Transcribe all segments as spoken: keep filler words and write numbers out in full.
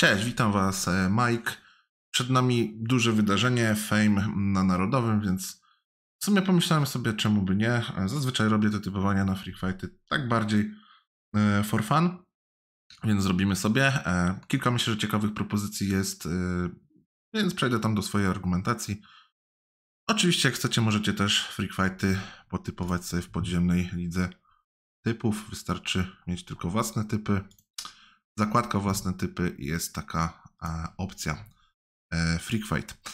Cześć, witam Was, Mike. Przed nami duże wydarzenie, Fame na Narodowym, więc w sumie pomyślałem sobie, czemu by nie. Zazwyczaj robię te typowania na Free Fighty tak bardziej for fun, więc zrobimy sobie. Kilka, myślę, że ciekawych propozycji jest, więc przejdę tam do swojej argumentacji. Oczywiście, jak chcecie, możecie też Free Fighty potypować sobie w podziemnej lidze typów. Wystarczy mieć tylko własne typy. Zakładka własne typy, jest taka a, opcja e, Freak Fight.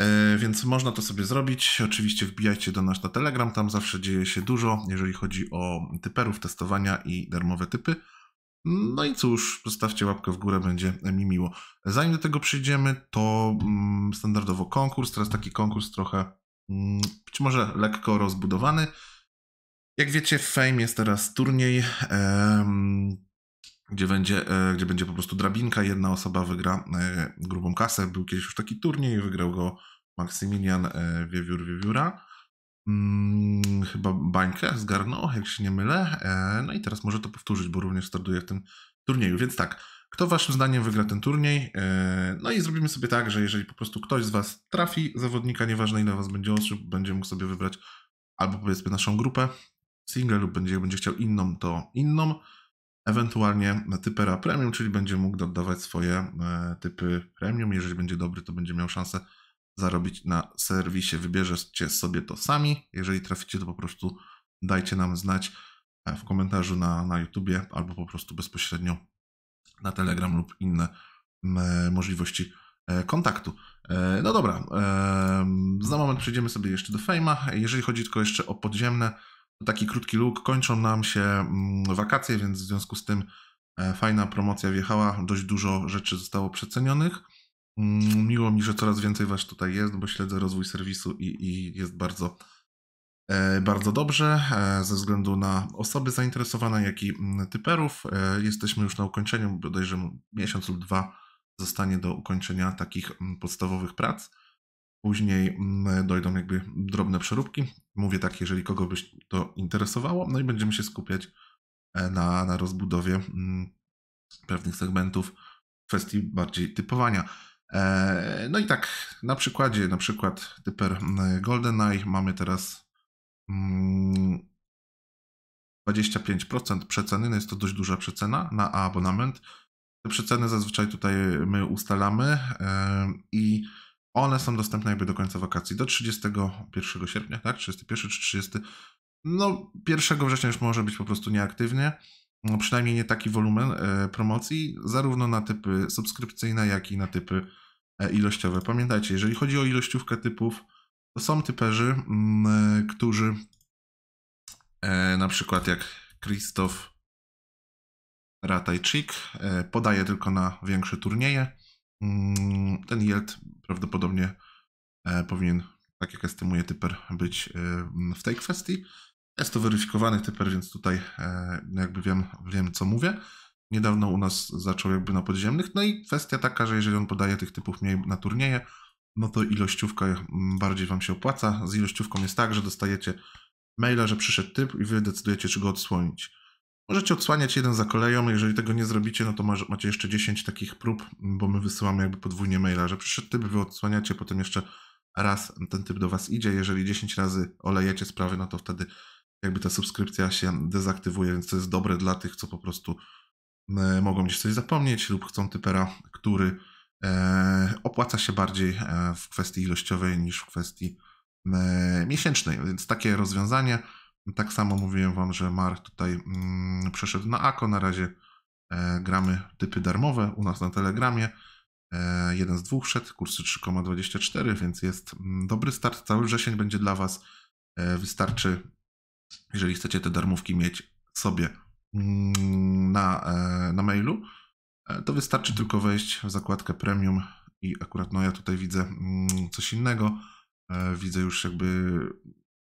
E, więc można to sobie zrobić. Oczywiście wbijajcie do nas na Telegram, tam zawsze dzieje się dużo, jeżeli chodzi o typerów, testowania i darmowe typy. No i cóż, zostawcie łapkę w górę, będzie mi miło. Zanim do tego przyjdziemy, to mm, standardowo konkurs. Teraz taki konkurs trochę, mm, być może lekko rozbudowany. Jak wiecie, w Fame jest teraz turniej. Em, Gdzie będzie, gdzie będzie po prostu drabinka, jedna osoba wygra grubą kasę. Był kiedyś już taki turniej, wygrał go Maksymilian, Wiewiór, Wiewióra. Hmm, chyba bańkę zgarnął, jak się nie mylę. No i teraz może to powtórzyć, bo również startuje w tym turnieju. Więc tak, kto waszym zdaniem wygra ten turniej? No i zrobimy sobie tak, że jeżeli po prostu ktoś z was trafi zawodnika, nieważne ile was będzie osób, będzie mógł sobie wybrać albo powiedzmy naszą grupę single lub będzie, będzie chciał inną, to inną. Ewentualnie typera premium, czyli będzie mógł dodawać swoje typy premium. Jeżeli będzie dobry, to będzie miał szansę zarobić na serwisie. Wybierzecie sobie to sami. Jeżeli traficie, to po prostu dajcie nam znać w komentarzu na, na YouTubie albo po prostu bezpośrednio na Telegram lub inne możliwości kontaktu. No dobra, za moment przejdziemy sobie jeszcze do Fame'a. Jeżeli chodzi tylko jeszcze o podziemne, taki krótki luk, kończą nam się wakacje, więc w związku z tym fajna promocja wjechała, dość dużo rzeczy zostało przecenionych. Miło mi, że coraz więcej was tutaj jest, bo śledzę rozwój serwisu i, i jest bardzo, bardzo dobrze ze względu na osoby zainteresowane, jak i typerów. Jesteśmy już na ukończeniu, bodajże miesiąc lub dwa zostanie do ukończenia takich podstawowych prac. Później dojdą jakby drobne przeróbki. Mówię tak, jeżeli kogo by to interesowało. No i będziemy się skupiać na, na rozbudowie pewnych segmentów w kwestii bardziej typowania. No i tak na przykładzie, na przykład typer GoldenEye mamy teraz dwadzieścia pięć procent przeceny. No jest to dość duża przecena na abonament. Te przeceny zazwyczaj tutaj my ustalamy i one są dostępne jakby do końca wakacji, do trzydziestego pierwszego sierpnia, tak? trzydziestego pierwszego czy trzydziestego. No, pierwszego września już może być po prostu nieaktywnie. No, przynajmniej nie taki wolumen e, promocji, zarówno na typy subskrypcyjne, jak i na typy e, ilościowe. Pamiętajcie, jeżeli chodzi o ilościówkę typów, to są typerzy, m, e, którzy e, na przykład jak Krzysztof Ratajczyk e, podaje tylko na większe turnieje. Ten yield prawdopodobnie powinien, tak jak estymuje typer, być w tej kwestii. Jest to weryfikowany typer, więc tutaj jakby wiem, wiem co mówię. Niedawno u nas zaczął jakby na podziemnych. No i kwestia taka, że jeżeli on podaje tych typów mniej na turnieje, no to ilościówka bardziej wam się opłaca. Z ilościówką jest tak, że dostajecie maila, że przyszedł typ i wy decydujecie, czy go odsłonić. Możecie odsłaniać jeden za koleją, jeżeli tego nie zrobicie, no to macie jeszcze dziesięć takich prób, bo my wysyłamy jakby podwójnie maila, że przyszedł typ, wy odsłaniacie, potem jeszcze raz ten typ do was idzie, jeżeli dziesięć razy olejecie sprawy, no to wtedy jakby ta subskrypcja się dezaktywuje, więc to jest dobre dla tych, co po prostu mogą gdzieś coś zapomnieć lub chcą typera, który opłaca się bardziej w kwestii ilościowej niż w kwestii miesięcznej, więc takie rozwiązanie. Tak samo mówiłem wam, że Mar tutaj mm, przeszedł na A K O. Na razie e, gramy typy darmowe u nas na Telegramie. E, jeden z dwóch szedł, kursy trzy przecinek dwadzieścia cztery, więc jest mm, dobry start. Cały wrzesień będzie dla was. E, wystarczy, jeżeli chcecie te darmówki mieć sobie mm, na, e, na mailu, e, to wystarczy tylko wejść w zakładkę premium i akurat no ja tutaj widzę mm, coś innego. E, widzę już jakby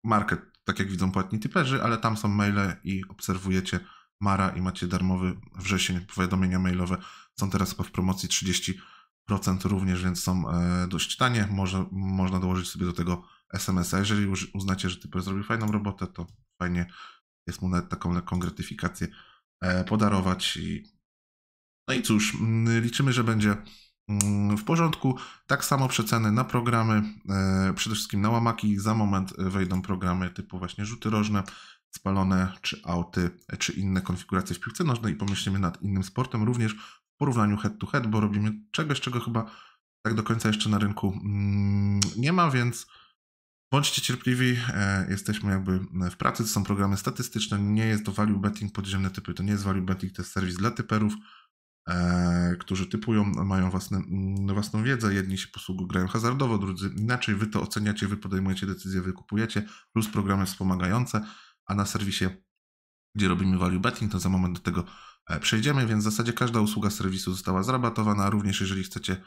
market, tak jak widzą płatni typerzy, ale tam są maile i obserwujecie Mara i macie darmowy wrzesień, powiadomienia mailowe są teraz chyba w promocji trzydzieści procent również, więc są e, dość tanie, Może, można dołożyć sobie do tego es em es a, jeżeli już uznacie, że typer zrobił fajną robotę, to fajnie jest mu nawet taką lekką gratyfikację e, podarować i No i cóż, liczymy, że będzie w porządku. Tak samo przeceny na programy, przede wszystkim na łamaki. Za moment wejdą programy typu właśnie rzuty rożne, spalone, czy auty, czy inne konfiguracje w piłce nożnej i pomyślimy nad innym sportem, również w porównaniu head to head, bo robimy czegoś, czego chyba tak do końca jeszcze na rynku nie ma, więc bądźcie cierpliwi, jesteśmy jakby w pracy, to są programy statystyczne, nie jest to value betting, podziemne typy, to nie jest value betting, to jest serwis dla typerów, którzy typują, mają własne, własną wiedzę, jedni się posługują grają hazardowo, drudzy inaczej, wy to oceniacie, wy podejmujecie decyzje, wy kupujecie, plus programy wspomagające, a na serwisie, gdzie robimy value betting, to za moment do tego przejdziemy, więc w zasadzie każda usługa serwisu została zrabatowana, również jeżeli chcecie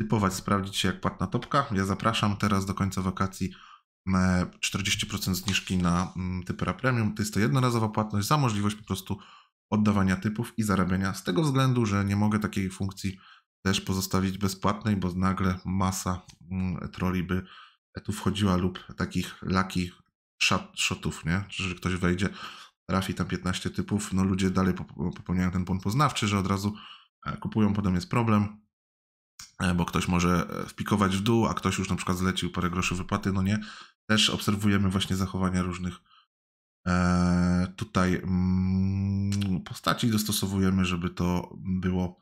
typować, sprawdzić się jak płatna topka, ja zapraszam teraz do końca wakacji czterdzieści procent zniżki na Typera Premium, to jest to jednorazowa płatność za możliwość po prostu oddawania typów i zarabiania z tego względu, że nie mogę takiej funkcji też pozostawić bezpłatnej, bo nagle masa troli by tu wchodziła lub takich lucky shotów, nie? Że ktoś wejdzie, trafi tam piętnaście typów, no ludzie dalej popełniają ten błąd poznawczy, że od razu kupują, potem jest problem, bo ktoś może wpikować w dół, a ktoś już na przykład zlecił parę groszy wypłaty, no nie? Też obserwujemy właśnie zachowania różnych tutaj postaci, dostosowujemy, żeby to było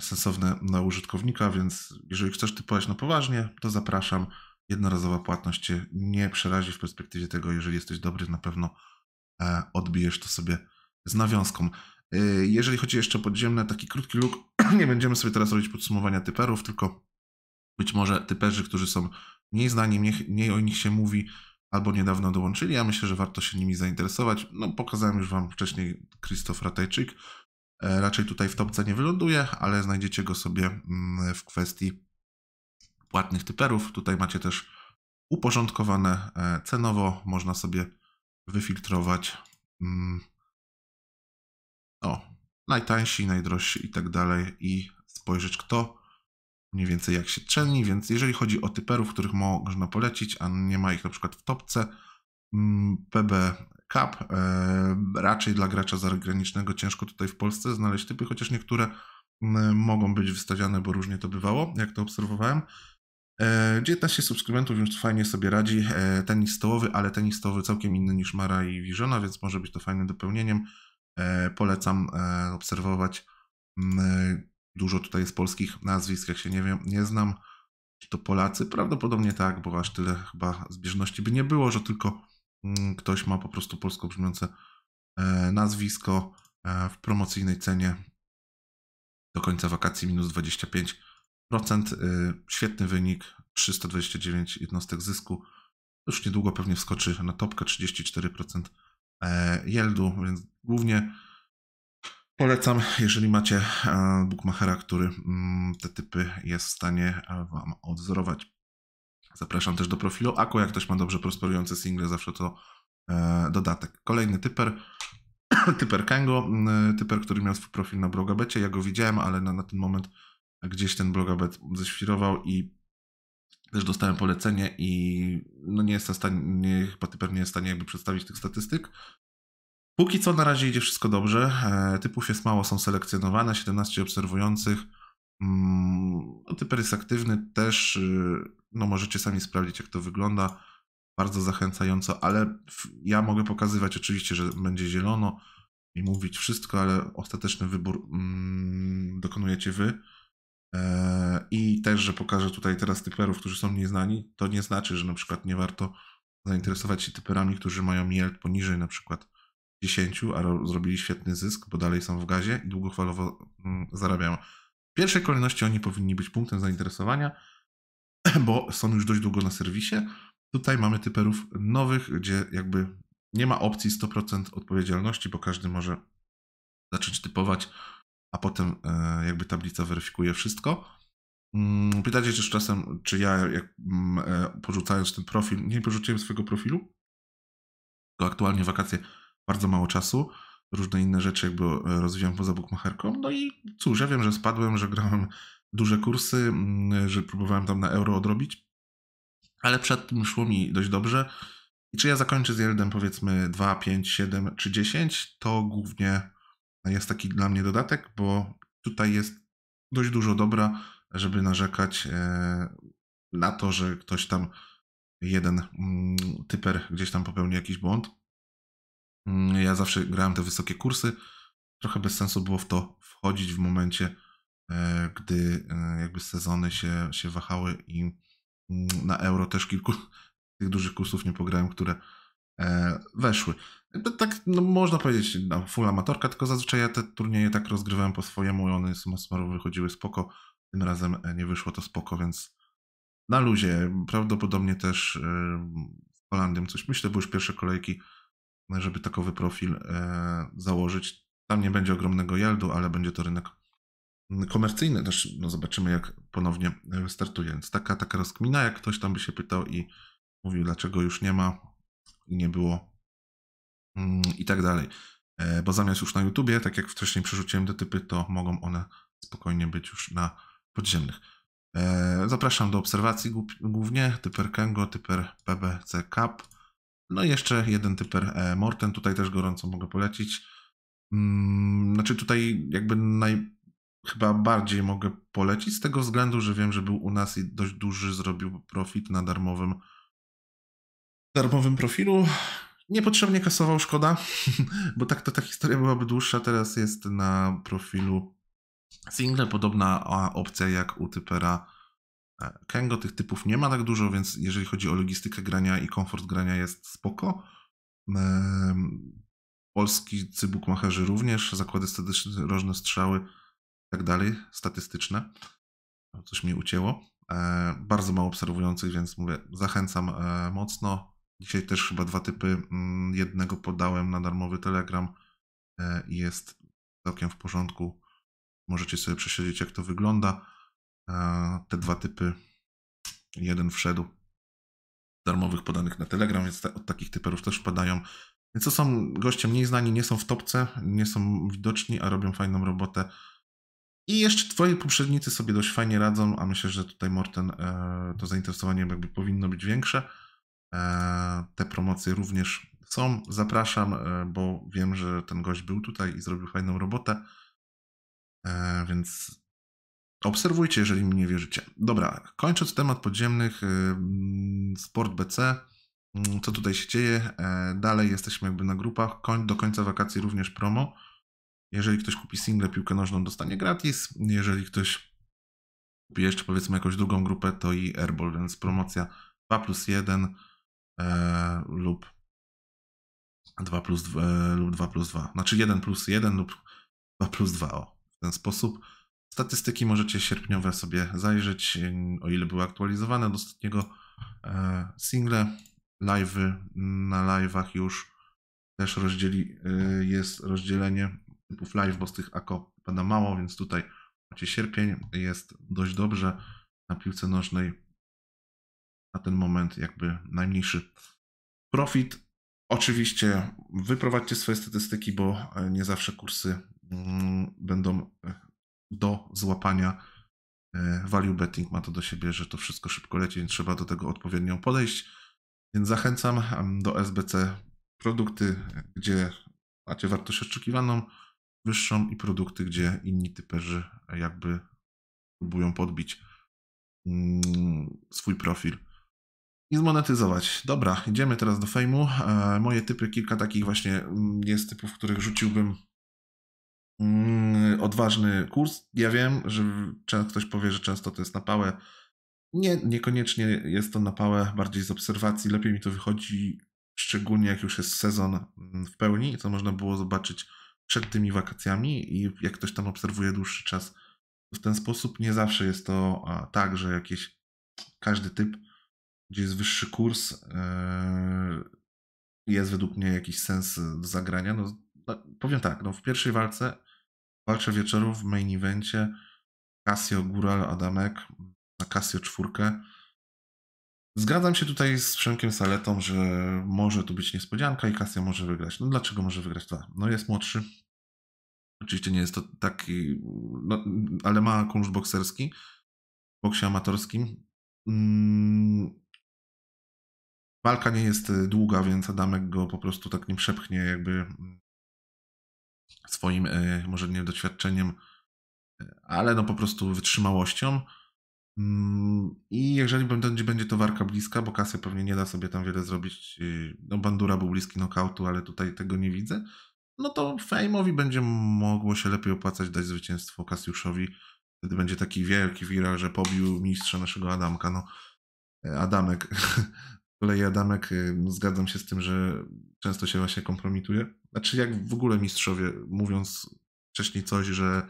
sensowne dla użytkownika, więc jeżeli chcesz typować na poważnie, to zapraszam. Jednorazowa płatność Cię nie przerazi w perspektywie tego, jeżeli jesteś dobry, na pewno odbijesz to sobie z nawiązką. Jeżeli chodzi jeszcze o podziemne, taki krótki look, nie będziemy sobie teraz robić podsumowania typerów, tylko być może typerzy, którzy są mniej znani, mniej, mniej o nich się mówi, albo niedawno dołączyli, ja myślę, że warto się nimi zainteresować. No, pokazałem już Wam wcześniej Krzysztof Ratajczyk, raczej tutaj w topce nie wyląduje, ale znajdziecie go sobie w kwestii płatnych typerów. Tutaj macie też uporządkowane cenowo, można sobie wyfiltrować o najtańsi, najdrożsi i tak dalej i spojrzeć, kto mniej więcej jak się czeni, więc jeżeli chodzi o typerów, których można polecić, a nie ma ich na przykład w topce P B Cup, raczej dla gracza zagranicznego ciężko tutaj w Polsce znaleźć typy, chociaż niektóre mogą być wystawiane, bo różnie to bywało, jak to obserwowałem. dziewiętnaście subskrybentów już fajnie sobie radzi. Tenis stołowy, ale tenis stołowy całkiem inny niż Mara i Wiżona, więc może być to fajnym dopełnieniem. Polecam obserwować. Dużo tutaj jest polskich nazwisk, jak się nie wiem, nie znam. Czy to Polacy? Prawdopodobnie tak, bo aż tyle chyba zbieżności by nie było, że tylko ktoś ma po prostu polsko brzmiące nazwisko w promocyjnej cenie. Do końca wakacji minus dwadzieścia pięć procent. Świetny wynik, trzysta dwadzieścia dziewięć jednostek zysku. Już niedługo pewnie wskoczy na topkę, trzydzieści cztery procent yieldu, więc głównie polecam, jeżeli macie bookmachera, który te typy jest w stanie Wam odwzorować. Zapraszam też do profilu Ako, jak ktoś ma dobrze prosperujące single, zawsze to dodatek. Kolejny typer, typer Kengo, typer, który miał swój profil na Blogabecie. Ja go widziałem, ale na, na ten moment gdzieś ten Blogabet ześwirował i też dostałem polecenie i no nie jestem w stanie, nie, chyba typer nie jest w stanie jakby przedstawić tych statystyk. Póki co na razie idzie wszystko dobrze, typów jest mało, są selekcjonowane, siedemnaście obserwujących, no, typer jest aktywny też, no możecie sami sprawdzić jak to wygląda, bardzo zachęcająco, ale ja mogę pokazywać oczywiście, że będzie zielono i mówić wszystko, ale ostateczny wybór mm, dokonujecie wy. I też, że pokażę tutaj teraz typerów, którzy są nieznani, to nie znaczy, że na przykład nie warto zainteresować się typerami, którzy mają yield poniżej na przykład dziesięć, a zrobili świetny zysk, bo dalej są w gazie i długofalowo zarabiają. W pierwszej kolejności oni powinni być punktem zainteresowania, bo są już dość długo na serwisie. Tutaj mamy typerów nowych, gdzie jakby nie ma opcji sto procent odpowiedzialności, bo każdy może zacząć typować, a potem jakby tablica weryfikuje wszystko. Pytacie też czasem, czy ja jak, porzucając ten profil, nie porzuciłem swojego profilu, to aktualnie wakacje bardzo mało czasu, różne inne rzeczy jakby rozwijam poza bookmacherką, no i cóż, ja wiem, że spadłem, że grałem duże kursy, że próbowałem tam na euro odrobić, ale przed tym szło mi dość dobrze i czy ja zakończę z yieldem powiedzmy dwa, pięć, siedem czy dziesięć, to głównie jest taki dla mnie dodatek, bo tutaj jest dość dużo dobra, żeby narzekać na to, że ktoś tam, jeden typer gdzieś tam popełni jakiś błąd. Ja zawsze grałem te wysokie kursy. Trochę bez sensu było w to wchodzić w momencie, gdy jakby sezony się, się wahały i na euro też kilku tych dużych kursów nie pograłem, które weszły. Tak, no, można powiedzieć, no, full amatorka, tylko zazwyczaj ja te turnieje tak rozgrywałem po swojemu i one suma summarum wychodziły spoko. Tym razem nie wyszło to spoko, więc na luzie. Prawdopodobnie też z Holandią coś myślę, bo już pierwsze kolejki, żeby takowy profil założyć. Tam nie będzie ogromnego jaldu, ale będzie to rynek komercyjny. Też no, zobaczymy, jak ponownie startuje. Więc taka, taka rozkmina, jak ktoś tam by się pytał i mówił, dlaczego już nie ma i nie było i tak dalej. Bo zamiast już na YouTubie, tak jak wcześniej przerzuciłem te typy, to mogą one spokojnie być już na podziemnych. Zapraszam do obserwacji głównie, typer Kengo, typer P B C Cup, no i jeszcze jeden typer Morten, tutaj też gorąco mogę polecić. Znaczy tutaj jakby naj... chyba bardziej mogę polecić z tego względu, że wiem, że był u nas i dość duży zrobił profit na darmowym darmowym profilu. Niepotrzebnie kasował, szkoda, bo tak to ta historia byłaby dłuższa, teraz jest na profilu single, podobna opcja jak u typera Kengo, tych typów nie ma tak dużo, więc jeżeli chodzi o logistykę grania i komfort grania jest spoko. Polscy bukmacherzy również, zakłady statystyczne, rożne strzały i tak dalej, statystyczne. Coś mi ucięło. Bardzo mało obserwujących, więc mówię, zachęcam mocno. Dzisiaj też chyba dwa typy, jednego podałem na darmowy Telegram i jest całkiem w porządku. Możecie sobie przesiedzieć, jak to wygląda. Te dwa typy, jeden wszedł darmowych podanych na Telegram, więc te, od takich typerów też padają. Więc to są goście mniej znani, nie są w topce, nie są widoczni, a robią fajną robotę. I jeszcze twoi poprzednicy sobie dość fajnie radzą, a myślę, że tutaj Morten e, to zainteresowanie jakby powinno być większe. E, te promocje również są. Zapraszam, e, bo wiem, że ten gość był tutaj i zrobił fajną robotę. E, więc obserwujcie, jeżeli mi nie wierzycie. Dobra, kończąc temat podziemnych, e, Sport B C, co tutaj się dzieje, e, dalej jesteśmy jakby na grupach, Koń, do końca wakacji również promo. Jeżeli ktoś kupi single, piłkę nożną dostanie gratis, jeżeli ktoś kupi jeszcze powiedzmy jakąś drugą grupę, to i airball, więc promocja dwa plus jeden e, lub dwa plus dwa e, lub dwa plus dwa, znaczy jeden plus jeden lub dwa plus dwa, o, w ten sposób. Statystyki możecie sierpniowe sobie zajrzeć, o ile były aktualizowane do ostatniego e, single, live'y na live'ach już też rozdzieli, e, jest rozdzielenie typów live, bo z tych A K O pada mało, więc tutaj macie sierpień, jest dość dobrze. Na piłce nożnej na ten moment jakby najmniejszy profit. Oczywiście wyprowadźcie swoje statystyki, bo nie zawsze kursy będą do złapania. Value betting ma to do siebie, że to wszystko szybko leci, więc trzeba do tego odpowiednio podejść. Więc zachęcam do S B C produkty, gdzie macie wartość oczekiwaną wyższą i produkty, gdzie inni typerzy jakby próbują podbić swój profil i zmonetyzować. Dobra, idziemy teraz do fejmu. Moje typy, kilka takich właśnie jest typów, których rzuciłbym odważny kurs. Ja wiem, że ktoś powie, że często to jest na pałę. Nie, niekoniecznie jest to na pałę, bardziej z obserwacji. Lepiej mi to wychodzi, szczególnie jak już jest sezon w pełni, co można było zobaczyć przed tymi wakacjami i jak ktoś tam obserwuje dłuższy czas, to w ten sposób nie zawsze jest to tak, że jakiś każdy typ, gdzie jest wyższy kurs, jest według mnie jakiś sens do zagrania. No, powiem tak, no w pierwszej walce, w walce wieczoru, w main evencie, Kasjo, Gural, Adamek, na Kasjo czwórkę. Zgadzam się tutaj z Przemkiem Saletą, że może tu być niespodzianka i Kasjo może wygrać. No dlaczego może wygrać? Ta? No jest młodszy. Oczywiście nie jest to taki, no, ale ma kunszt bokserski w boksie amatorskim. Mm. Walka nie jest długa, więc Adamek go po prostu tak nie przepchnie jakby swoim, może nie doświadczeniem ale no po prostu wytrzymałością. I jeżeli będzie to walka bliska, bo Cassio pewnie nie da sobie tam wiele zrobić, no Bandura był bliski nokautu, ale tutaj tego nie widzę, no to Fejmowi będzie mogło się lepiej opłacać dać zwycięstwo Cassiuszowi. Wtedy będzie taki wielki viral, że pobił mistrza naszego Adamka. No, Adamek. Z kolei Adamek, zgadzam się z tym, że często się właśnie kompromituje. Znaczy jak w ogóle mistrzowie, mówiąc wcześniej coś, że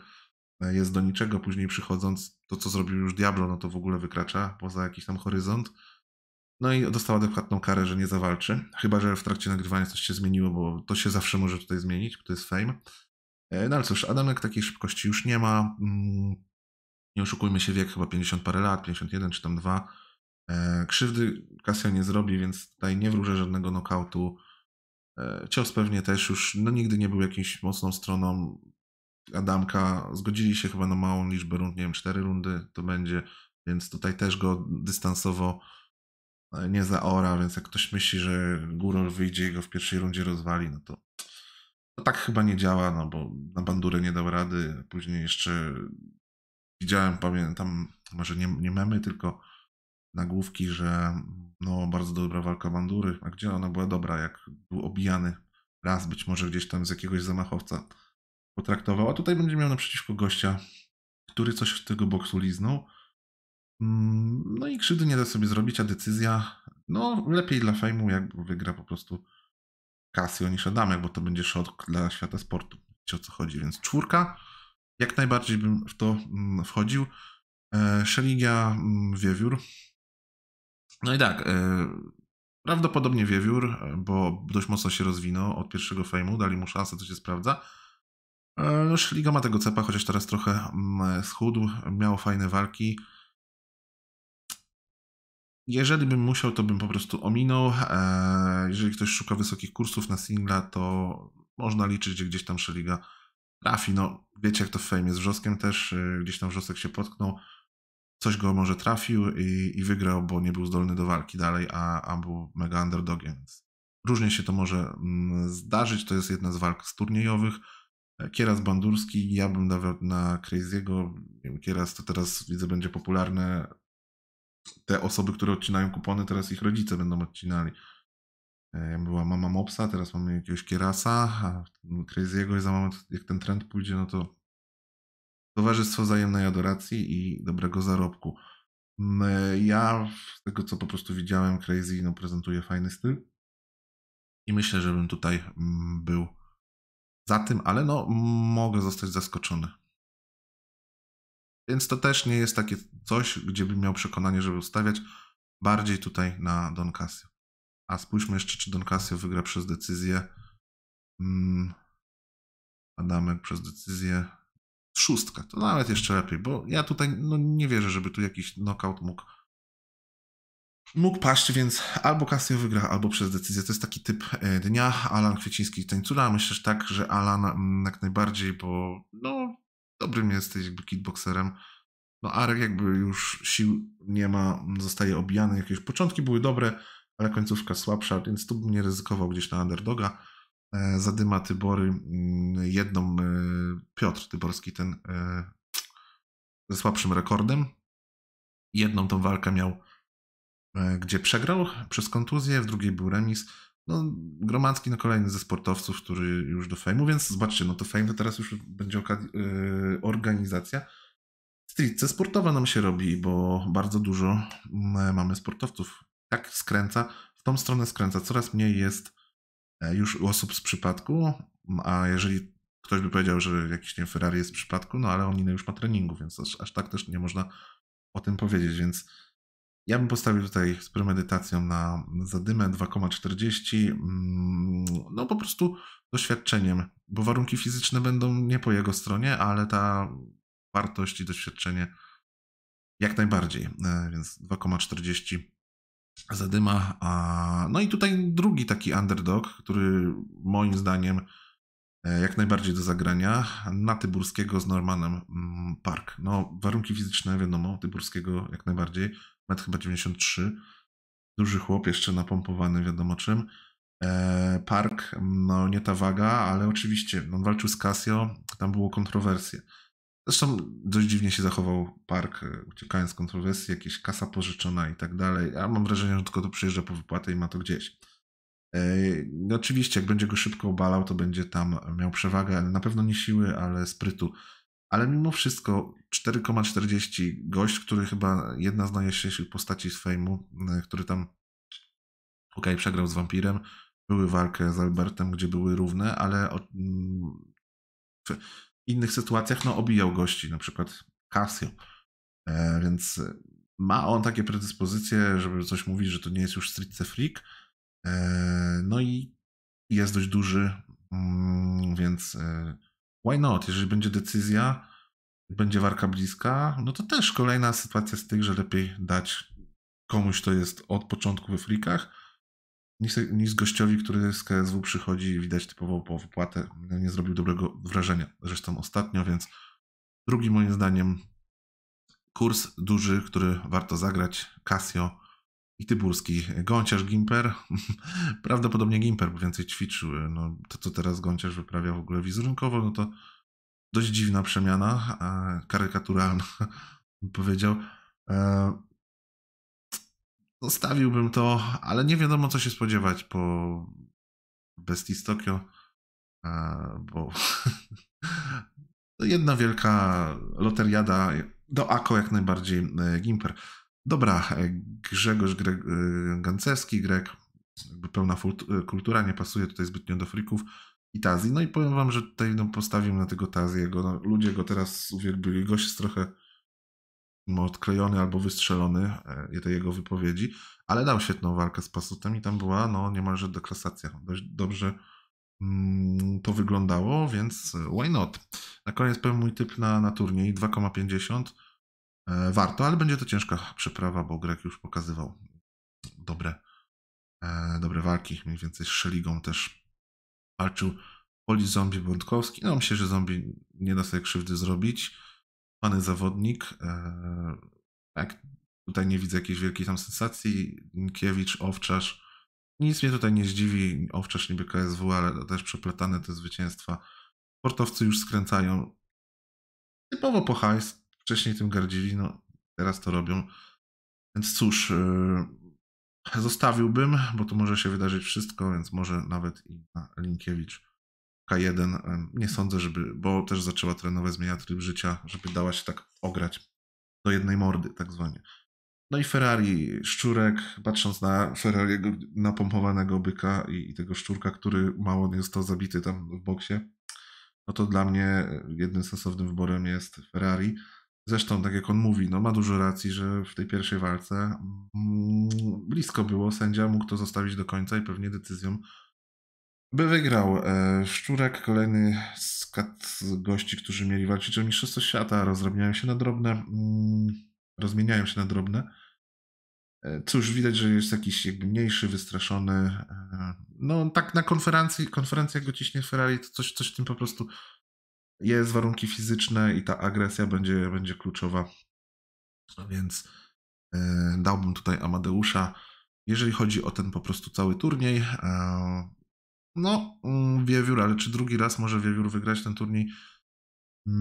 jest do niczego, później przychodząc, to co zrobił już Diablo, no to w ogóle wykracza poza jakiś tam horyzont. No i dostał adekwatną karę, że nie zawalczy. Chyba że w trakcie nagrywania coś się zmieniło, bo to się zawsze może tutaj zmienić, bo to jest Fame. No ale cóż, Adamek takiej szybkości już nie ma. Nie oszukujmy się, wiek chyba pięćdziesiąt parę lat, pięćdziesiąt jeden czy tam dwa. Krzywdy Cassio nie zrobi, więc tutaj nie wróżę żadnego nokautu. Cios pewnie też już no nigdy nie był jakimś mocną stroną Adamka. Zgodzili się chyba na małą liczbę rund, nie wiem, cztery rundy to będzie, więc tutaj też go dystansowo nie zaora, więc jak ktoś myśli, że Gural wyjdzie i go w pierwszej rundzie rozwali, no to, to tak chyba nie działa, no bo na Bandurę nie dał rady. Później jeszcze widziałem, pamiętam, może nie, nie memy, tylko nagłówki, że no bardzo dobra walka Bandury, a gdzie ona była dobra, jak był obijany raz, być może gdzieś tam z jakiegoś zamachowca potraktował, a tutaj będzie miał naprzeciwko gościa, który coś z tego boksu liznął. No i krzywdy nie da sobie zrobić, a decyzja, no lepiej dla Fejmu, jak wygra po prostu Cassio niż Adamek, bo to będzie szok dla świata sportu, wiecie o co chodzi, więc czwórka, jak najbardziej bym w to wchodził. Szeliga, Wiewiór. No i tak, prawdopodobnie Wiewiór, bo dość mocno się rozwinął od pierwszego Fejmu, dali mu szansę, to się sprawdza. No, Szeliga ma tego cepa, chociaż teraz trochę schudł, miał fajne walki. Jeżeli bym musiał, to bym po prostu ominął. Jeżeli ktoś szuka wysokich kursów na singla, to można liczyć, że gdzieś tam Szeliga trafi. No, wiecie jak to w Fejmie z Wrzoskiem też, gdzieś tam Wrzosek się potknął, coś go może trafił i, i wygrał, bo nie był zdolny do walki dalej, a, a był mega underdogiem. Więc różnie się to może zdarzyć, to jest jedna z walk z turniejowych. Kieras, Bandurski, ja bym dawał na Crazy'ego. Kieras to teraz widzę będzie popularne. Te osoby, które odcinają kupony, teraz ich rodzice będą odcinali. Była mama Mopsa, teraz mamy jakiegoś Kierasa, a Crazy'ego i za moment, jak ten trend pójdzie, no to Towarzystwo Wzajemnej Adoracji i Dobrego Zarobku. Ja z tego, co po prostu widziałem, Crazy no, prezentuje fajny styl i myślę, że bym tutaj był za tym, ale no mogę zostać zaskoczony. Więc to też nie jest takie coś, gdzie bym miał przekonanie, żeby ustawiać. Bardziej tutaj na Don Cassio. A spójrzmy jeszcze, czy Don Cassio wygra przez decyzję. Adamek przez decyzję. Szóstka, to nawet jeszcze lepiej, bo ja tutaj no, nie wierzę, żeby tu jakiś knockout mógł mógł paść, więc albo Cassio wygra, albo przez decyzję. To jest taki typ dnia. Alan Kwieciński i Tańcula. Myślę, że tak, że Alan jak najbardziej, bo no dobrym jesteś jakby kickboxerem. No Arek jakby już sił nie ma, zostaje obijany. Jakieś początki były dobre, ale końcówka słabsza, więc tu bym nie ryzykował gdzieś na underdoga. Zadyma, Tybory, jedną Piotr Tyborski, ten ze słabszym rekordem. Jedną tą walkę miał, gdzie przegrał przez kontuzję, w drugiej był remis. No, Gromadzki, no kolejny ze sportowców, który już do Fejmu, więc zobaczcie, no to Fejm to teraz już będzie organizacja stricte sportowa nam się robi, bo bardzo dużo mamy sportowców. Tak skręca, w tą stronę skręca, coraz mniej jest już osób z przypadku, a jeżeli ktoś by powiedział, że jakiś nie Ferrari jest z przypadku, no ale on inny już ma treningu, więc aż, aż tak też nie można o tym powiedzieć, więc ja bym postawił tutaj z premedytacją na Zadymę dwa przecinek czterdzieści, no po prostu doświadczeniem, bo warunki fizyczne będą nie po jego stronie, ale ta wartość i doświadczenie jak najbardziej, więc dwa przecinek czterdzieści Zadyma. A no i tutaj drugi taki underdog, który moim zdaniem jak najbardziej do zagrania, na Tyburskiego z Normanem Parke. No warunki fizyczne wiadomo, Tyburskiego jak najbardziej, metr chyba dziewięćdziesiąt trzy, duży chłop, jeszcze napompowany wiadomo czym. E, Parke, no nie ta waga, ale oczywiście on walczył z Cassio, tam było kontrowersje. Zresztą dość dziwnie się zachował Parke, uciekając z kontrowersji, jakieś kasa pożyczona i tak dalej. A mam wrażenie, że tylko to przyjeżdża po wypłatę i ma to gdzieś. No oczywiście, jak będzie go szybko obalał, to będzie tam miał przewagę, na pewno nie siły, ale sprytu. Ale mimo wszystko cztery przecinek czterdzieści, gość, który chyba jedna z najjaśniejszych postaci z Fame'u, który tam ok, przegrał z Wampirem, były walkę z Albertem, gdzie były równe, ale w innych sytuacjach no obijał gości, na przykład Kasjo. Więc ma on takie predyspozycje, żeby coś mówić, że to nie jest już stricte freak. No i jest dość duży, więc why not? Jeżeli będzie decyzja, będzie walka bliska, no to też kolejna sytuacja z tych, że lepiej dać komuś, kto jest od początku we freakach, niż gościowi, który z K S W przychodzi i widać typowo po wypłatę, nie zrobił dobrego wrażenia. Zresztą ostatnio, więc drugi moim zdaniem kurs duży, który warto zagrać, Kasjo i Tyburski. Gonciarz, Gimper. Prawdopodobnie Gimper, bo więcej ćwiczył. No, to, co teraz Gonciarz wyprawia w ogóle wizerunkowo, no to dość dziwna przemiana, karykaturalna, bym powiedział. Zostawiłbym to, ale nie wiadomo, co się spodziewać po Bestii z Tokio, bo jedna wielka loteriada do A K O jak najbardziej Gimper. Dobra, Grzegorz Grek, Gancerski, Grek, jakby pełna kultura, nie pasuje tutaj zbytnio do frików i Tazji. No i powiem wam, że tutaj no, postawiłem na tego Tazjiego. No, ludzie go teraz uwielbili, gość jest trochę odklejony albo wystrzelony, tej jego wypowiedzi, ale dał świetną walkę z Pasutem i tam była no, niemalże deklasacja. Dość dobrze mm, to wyglądało, więc why not? Na koniec powiem mój typ na, na turniej, dwa przecinek pięćdziesiąt. Warto, ale będzie to ciężka przeprawa, bo Grek już pokazywał dobre, e, dobre walki. Mniej więcej z Szeligą też walczył. Polish Zombie Bątkowski. No myślę, że Zombie nie da sobie krzywdy zrobić. Pany zawodnik. E, tak, tutaj nie widzę jakiejś wielkiej tam sensacji. Linkiewicz, Owczarz. Nic mnie tutaj nie zdziwi. Owczarz niby K S W, ale też przeplatane te zwycięstwa. Sportowcy już skręcają typowo po hajs. Wcześniej tym gardzili, no teraz to robią. Więc cóż, yy, zostawiłbym, bo tu może się wydarzyć wszystko, więc może nawet i na Linkiewicz K jeden. Yy, nie sądzę, żeby, bo też zaczęła trenować, zmieniać tryb życia, żeby dała się tak ograć do jednej mordy, tak zwanie. No i Ferrari, Szczurek, patrząc na Ferrariego napompowanego byka i, i tego Szczurka, który mało nie został zabity tam w boksie, no to dla mnie jednym sensownym wyborem jest Ferrari. Zresztą, tak jak on mówi, no ma dużo racji, że w tej pierwszej walce mm, blisko było. Sędzia mógł to zostawić do końca i pewnie decyzją by wygrał. E, Szczurek, kolejny z gości, którzy mieli walczyć o Mistrzostwo Świata, rozrabiają się na drobne, mm, rozmieniają się na drobne. E, cóż, widać, że jest jakiś jakby mniejszy, wystraszony. E, no tak na konferencji, konferencja go ciśnie Ferrari, to coś, coś w tym po prostu... Jest, warunki fizyczne i ta agresja będzie, będzie kluczowa, więc yy, dałbym tutaj Amadeusza. Jeżeli chodzi o ten po prostu cały turniej, yy, no yy, Wiewiór, ale czy drugi raz może Wiewiór wygrać ten turniej? Yy,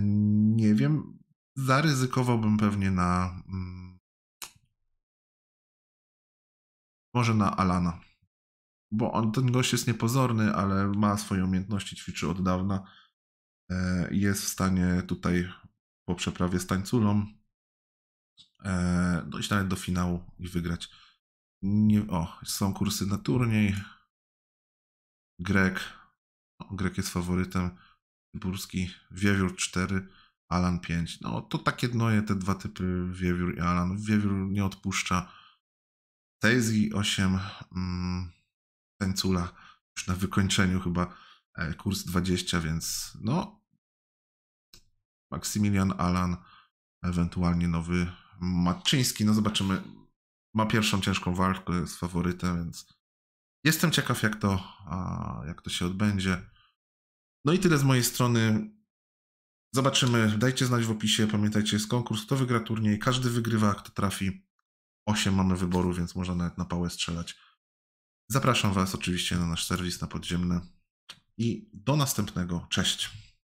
nie wiem, zaryzykowałbym pewnie na yy, może na Alana, bo on, ten gość jest niepozorny, ale ma swoje umiejętności, ćwiczy od dawna. Jest w stanie tutaj po przeprawie z Tańculą dojść nawet do finału i wygrać. Nie, o, są kursy na turniej. Grek. O, Grek jest faworytem. Tyburski. Wiewiór cztery, Alan pięć. No to takie dnoje te dwa typy, Wiewiór i Alan. Wiewiór nie odpuszcza. Tazji osiem. Mm, Tańcula już na wykończeniu chyba. Kurs dwadzieścia, więc no Maksymilian, Alan, ewentualnie nowy Maczyński, no zobaczymy. Ma pierwszą ciężką walkę z faworytem, więc jestem ciekaw, jak to, jak to się odbędzie. No i tyle z mojej strony. Zobaczymy, dajcie znać w opisie, pamiętajcie, jest konkurs, kto wygra turniej, każdy wygrywa, kto trafi. osiem mamy wyboru, więc można nawet na pałę strzelać. Zapraszam was oczywiście na nasz serwis, na Podziemne. I do następnego. Cześć.